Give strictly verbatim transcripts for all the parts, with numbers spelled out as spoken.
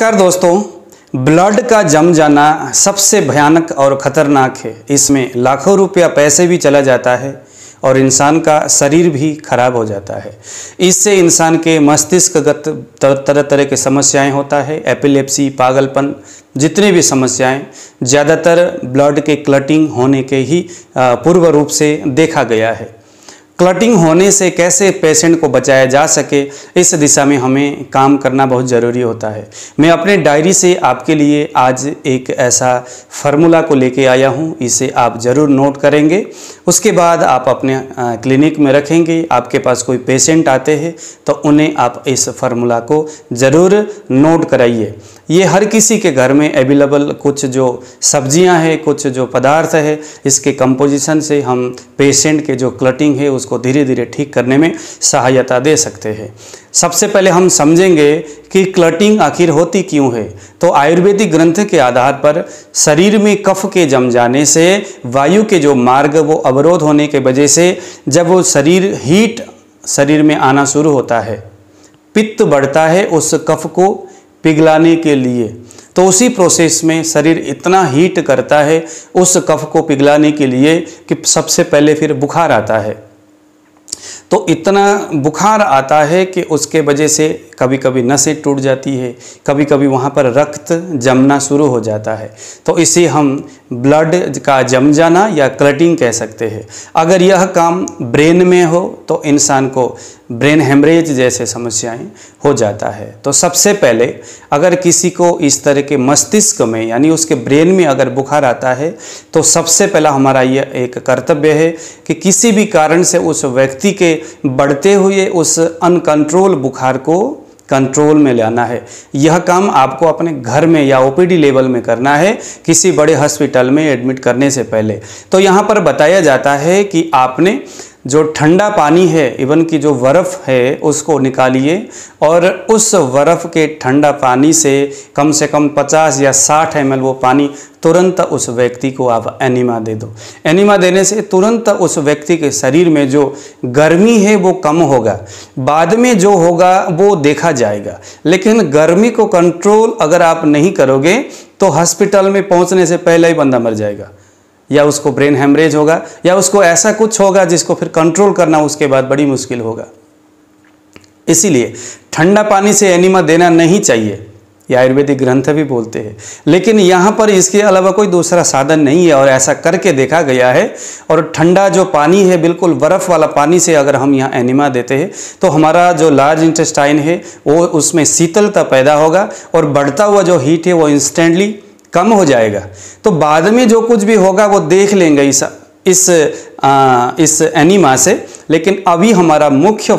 नमस्कार दोस्तों, ब्लड का जम जाना सबसे भयानक और ख़तरनाक है। इसमें लाखों रुपया पैसे भी चला जाता है और इंसान का शरीर भी खराब हो जाता है। इससे इंसान के मस्तिष्कगत तरह तरह की समस्याएं होता है, एपिलेप्सी, पागलपन, जितनी भी समस्याएं ज़्यादातर ब्लड के क्लटिंग होने के ही पूर्व रूप से देखा गया है। क्लटिंग होने से कैसे पेशेंट को बचाया जा सके, इस दिशा में हमें काम करना बहुत ज़रूरी होता है। मैं अपने डायरी से आपके लिए आज एक ऐसा फार्मूला को लेके आया हूं, इसे आप ज़रूर नोट करेंगे। उसके बाद आप अपने क्लिनिक में रखेंगे, आपके पास कोई पेशेंट आते हैं तो उन्हें आप इस फार्मूला को ज़रूर नोट कराइए। ये हर किसी के घर में अवेलेबल कुछ जो सब्जियां हैं, कुछ जो पदार्थ है, इसके कंपोजिशन से हम पेशेंट के जो क्लटिंग है उसको धीरे धीरे ठीक करने में सहायता दे सकते हैं। सबसे पहले हम समझेंगे कि क्लटिंग आखिर होती क्यों है। तो आयुर्वेदिक ग्रंथ के आधार पर शरीर में कफ के जम जाने से वायु के जो मार्ग वो अवरोध होने के वजह से जब वो शरीर हीट शरीर में आना शुरू होता है, पित्त बढ़ता है उस कफ को पिघलाने के लिए। तो उसी प्रोसेस में शरीर इतना हीट करता है उस कफ को पिघलाने के लिए कि सबसे पहले फिर बुखार आता है। तो इतना बुखार आता है कि उसके वजह से कभी कभी नसें टूट जाती है, कभी कभी वहाँ पर रक्त जमना शुरू हो जाता है। तो इसे हम ब्लड का जम जाना या क्लटिंग कह सकते हैं। अगर यह काम ब्रेन में हो तो इंसान को ब्रेन हेमरेज जैसे समस्याएं हो जाता है। तो सबसे पहले अगर किसी को इस तरह के मस्तिष्क में यानी उसके ब्रेन में अगर बुखार आता है तो सबसे पहला हमारा यह एक कर्तव्य है कि किसी भी कारण से उस व्यक्ति के बढ़ते हुए उस अनकंट्रोल बुखार को कंट्रोल में लाना है। यह काम आपको अपने घर में या ओपीडी लेवल में करना है, किसी बड़े हॉस्पिटल में एडमिट करने से पहले। तो यहाँ पर बताया जाता है कि आपने जो ठंडा पानी है, इवन कि जो बर्फ़ है, उसको निकालिए और उस बर्फ़ के ठंडा पानी से कम से कम पचास या साठ एम एल वो पानी तुरंत उस व्यक्ति को आप एनिमा दे दो। एनिमा देने से तुरंत उस व्यक्ति के शरीर में जो गर्मी है वो कम होगा। बाद में जो होगा वो देखा जाएगा, लेकिन गर्मी को कंट्रोल अगर आप नहीं करोगे तो हॉस्पिटल में पहुंचने से पहले ही बंदा मर जाएगा, या उसको ब्रेन हेमरेज होगा, या उसको ऐसा कुछ होगा जिसको फिर कंट्रोल करना उसके बाद बड़ी मुश्किल होगा। इसीलिए ठंडा पानी से एनिमा देना नहीं चाहिए, या आयुर्वेदिक ग्रंथ भी बोलते हैं। लेकिन यहाँ पर इसके अलावा कोई दूसरा साधन नहीं है और ऐसा करके देखा गया है। और ठंडा जो पानी है, बिल्कुल बर्फ़ वाला पानी से अगर हम यहाँ एनिमा देते हैं तो हमारा जो लार्ज इंटेस्टाइन है वो उसमें शीतलता पैदा होगा और बढ़ता हुआ जो हीट है वो इंस्टेंटली कम हो जाएगा। तो बाद में जो कुछ भी होगा वो देख लेंगे इस इस आ, इस एनीमा से। लेकिन अभी हमारा मुख्य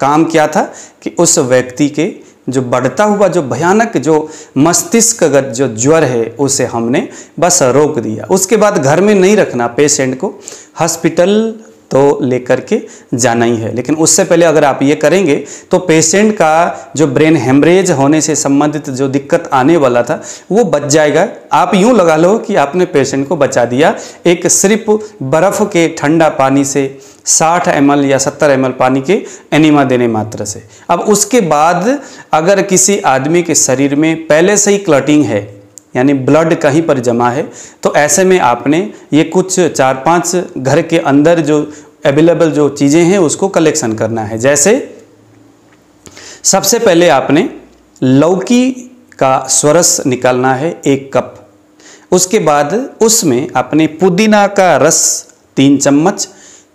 काम क्या था कि उस व्यक्ति के जो बढ़ता हुआ जो भयानक जो मस्तिष्कगत जो ज्वर है उसे हमने बस रोक दिया। उसके बाद घर में नहीं रखना पेशेंट को, हॉस्पिटल तो लेकर के जाना ही है। लेकिन उससे पहले अगर आप ये करेंगे तो पेशेंट का जो ब्रेन हेमरेज होने से संबंधित जो दिक्कत आने वाला था वो बच जाएगा। आप यूँ लगा लो कि आपने पेशेंट को बचा दिया एक सिर्फ बर्फ़ के ठंडा पानी से साठ एम एल या सत्तर एम एल पानी के एनिमा देने मात्र से। अब उसके बाद अगर किसी आदमी के शरीर में पहले से ही क्लटिंग है, यानी ब्लड कहीं पर जमा है, तो ऐसे में आपने ये कुछ चार पांच घर के अंदर जो अवेलेबल जो चीज़ें हैं उसको कलेक्शन करना है। जैसे सबसे पहले आपने लौकी का स्वरस निकालना है एक कप। उसके बाद उसमें आपने पुदीना का रस तीन चम्मच,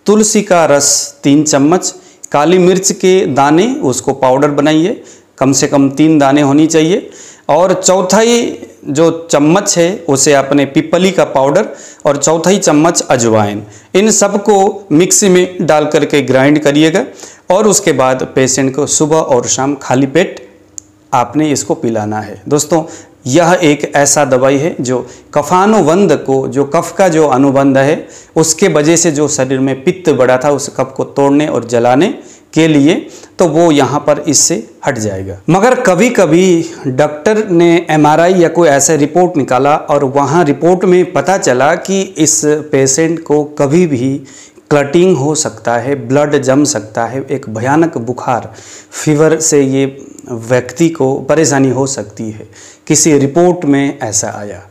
तुलसी का रस तीन चम्मच, काली मिर्च के दाने उसको पाउडर बनाइए, कम से कम तीन दाने होनी चाहिए। और चौथाई जो चम्मच है उसे आपने पिपली का पाउडर और चौथाई चम्मच अजवाइन, इन सबको मिक्सी में डाल करके ग्राइंड करिएगा। और उसके बाद पेशेंट को सुबह और शाम खाली पेट आपने इसको पिलाना है। दोस्तों, यह एक ऐसा दवाई है जो कफानुबंध को, जो कफ का जो अनुबंध है उसके वजह से जो शरीर में पित्त बढ़ा था उस कफ को तोड़ने और जलाने के लिए, तो वो यहाँ पर इससे हट जाएगा। मगर कभी कभी डॉक्टर ने एम आर आई या कोई ऐसा रिपोर्ट निकाला और वहाँ रिपोर्ट में पता चला कि इस पेशेंट को कभी भी क्लटिंग हो सकता है, ब्लड जम सकता है, एक भयानक बुखार फीवर से ये व्यक्ति को परेशानी हो सकती है। किसी रिपोर्ट में ऐसा आया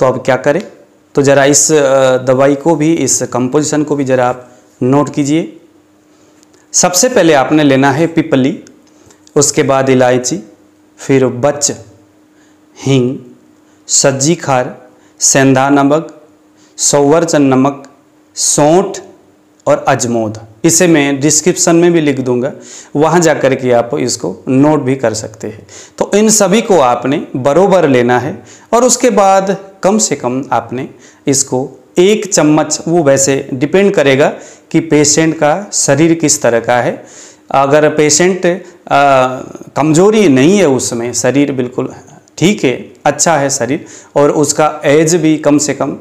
तो अब क्या करें? तो ज़रा इस दवाई को भी, इस कंपोजिशन को भी ज़रा आप नोट कीजिए। सबसे पहले आपने लेना है पिपली, उसके बाद इलायची, फिर बच, हींग, सज्जी खार, सेंधा नमक, सौवरचन नमक, सौंठ और अजमोद। इसे मैं डिस्क्रिप्शन में भी लिख दूंगा, वहाँ जा कर के आप इसको नोट भी कर सकते हैं। तो इन सभी को आपने बरोबर लेना है और उसके बाद कम से कम आपने इसको एक चम्मच, वो वैसे डिपेंड करेगा कि पेशेंट का शरीर किस तरह का है। अगर पेशेंट कमज़ोरी नहीं है, उसमें शरीर बिल्कुल ठीक है, अच्छा है शरीर, और उसका एज भी कम से कम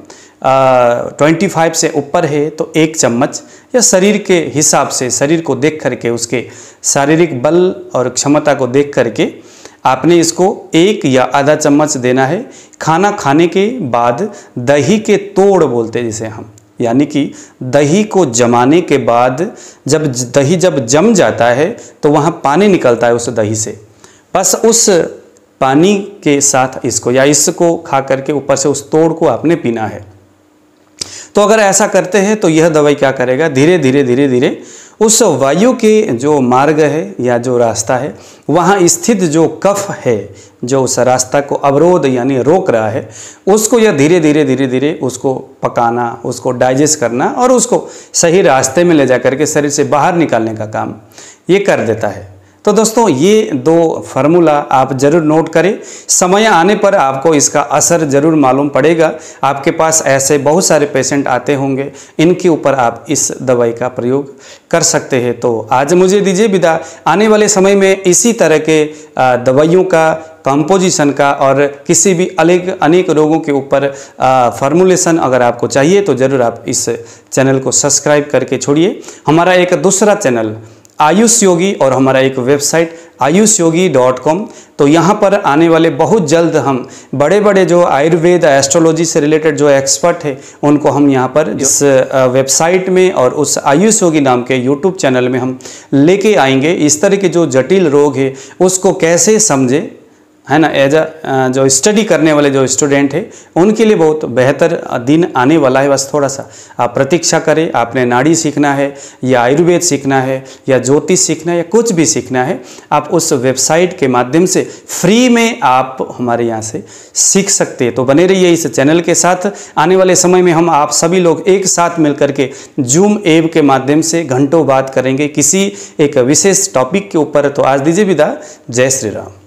पच्चीस से ऊपर है, तो एक चम्मच, या शरीर के हिसाब से, शरीर को देख करके, उसके शारीरिक बल और क्षमता को देख करके आपने इसको एक या आधा चम्मच देना है। खाना खाने के बाद दही के तोड़ बोलते हैं जिसे हम, यानी कि दही को जमाने के बाद, जब दही जब जम जाता है तो वहाँ पानी निकलता है उस दही से, बस उस पानी के साथ इसको या इसको खा करके ऊपर से उस तोड़ को आपने पीना है। तो अगर ऐसा करते हैं तो यह दवाई क्या करेगा, धीरे धीरे धीरे धीरे उस वायु के जो मार्ग है या जो रास्ता है, वहाँ स्थित जो कफ है, जो उस रास्ता को अवरोध यानी रोक रहा है, उसको यह धीरे धीरे धीरे धीरे उसको पकाना, उसको डाइजेस्ट करना और उसको सही रास्ते में ले जा करके शरीर से बाहर निकालने का काम ये कर देता है। तो दोस्तों, ये दो फार्मूला आप ज़रूर नोट करें, समय आने पर आपको इसका असर ज़रूर मालूम पड़ेगा। आपके पास ऐसे बहुत सारे पेशेंट आते होंगे, इनके ऊपर आप इस दवाई का प्रयोग कर सकते हैं। तो आज मुझे दीजिए विदा, आने वाले समय में इसी तरह के दवाइयों का, कंपोजिशन का और किसी भी अलग अनेक रोगों के ऊपर फार्मूलेशन अगर आपको चाहिए तो ज़रूर आप इस चैनल को सब्सक्राइब करके छोड़िए। हमारा एक दूसरा चैनल आयुष योगी और हमारा एक website Ayush Yogi dot com, तो यहाँ पर आने वाले बहुत जल्द हम बड़े बड़े जो आयुर्वेद, एस्ट्रोलॉजी से रिलेटेड जो एक्सपर्ट है उनको हम यहाँ पर इस वेबसाइट में और उस आयुष योगी नाम के यूट्यूब चैनल में हम लेके आएंगे। इस तरह के जो जटिल रोग है उसको कैसे समझे, है ना, एज अ जो स्टडी करने वाले जो स्टूडेंट है उनके लिए बहुत बेहतर दिन आने वाला है। बस थोड़ा सा आप प्रतीक्षा करें। आपने नाड़ी सीखना है या आयुर्वेद सीखना है या ज्योतिष सीखना है या कुछ भी सीखना है, आप उस वेबसाइट के माध्यम से फ्री में आप हमारे यहाँ से सीख सकते हैं। तो बने रहिए इस चैनल के साथ। आने वाले समय में हम आप सभी लोग एक साथ मिल करके जूम ऐप के माध्यम से घंटों बात करेंगे किसी एक विशेष टॉपिक के ऊपर। तो आज दीजिए विदा। जय श्री राम।